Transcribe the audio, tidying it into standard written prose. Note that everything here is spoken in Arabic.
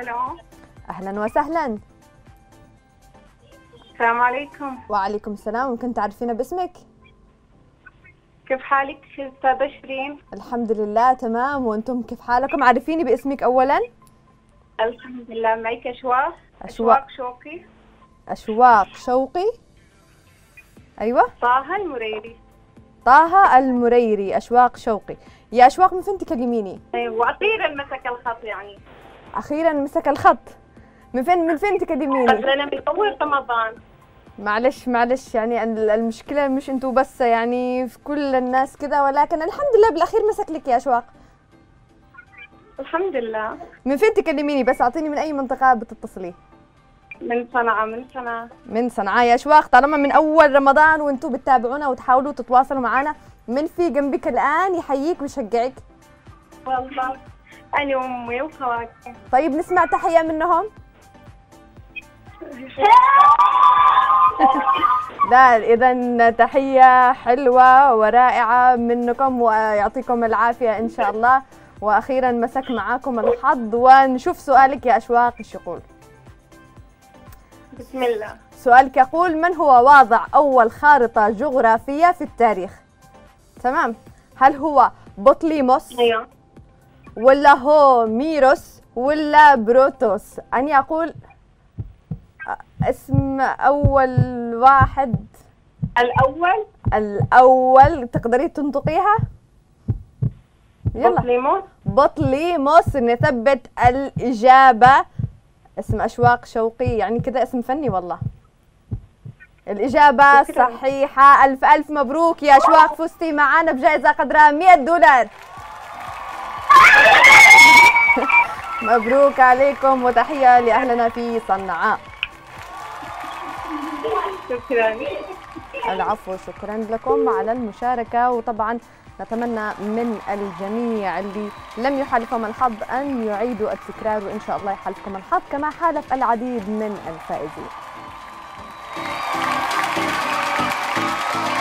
الو اهلا وسهلا. السلام عليكم. وعليكم السلام، ممكن تعرفينا باسمك؟ كيف حالك استاذة شيرين؟ الحمد لله تمام، وانتم كيف حالكم؟ عرفيني باسمك اولا. الحمد لله، معك أشواق شوقي. أشواق شوقي، ايوه. طه المريري. أشواق شوقي، يا أشواق من فين تكلميني؟ ايوه أخيرا مسك الخط، يعني أخيرا مسك الخط. من فين تكلميني؟ أنا من أول رمضان. معلش يعني المشكلة مش أنتوا بس، يعني في كل الناس كذا، ولكن الحمد لله بالأخير مسك لك يا أشواق. الحمد لله. من فين تكلميني بس؟ أعطيني من أي منطقة بتتصلي؟ من صنعاء يا أشواق. طالما من أول رمضان وأنتوا بتتابعونا وتحاولوا تتواصلوا معنا، من في جنبك الآن يحييك ويشجعك؟ والله أنا وأمي وخواتي. طيب نسمع تحية منهم؟ لا، إذا تحية حلوة ورائعة منكم، ويعطيكم العافية إن شاء الله. وأخيرا مسك معاكم الحظ، ونشوف سؤالك يا أشواق إيش يقول. بسم الله. سؤالك يقول: من هو واضع أول خارطة جغرافية في التاريخ؟ تمام، هل هو بطليموس ولا هوميروس ولا بروتوس؟ أن يقول اسم أول واحد. الأول تقدري تنطقيها؟ يلا بطليموس. نثبت الإجابة. اسم أشواق شوقي، يعني كذا اسم فني والله. الإجابة صحيحة. ألف مبروك يا أشواق، فزتي معانا بجائزة قدرها $100. مبروك عليكم، وتحية لأهلنا في صنعاء. شكرا. العفو، شكرا لكم على المشاركة، وطبعا نتمنى من الجميع اللي لم يحالفهم الحظ أن يعيدوا التكرار، وإن شاء الله يحالفكم الحظ كما حالف العديد من الفائزين.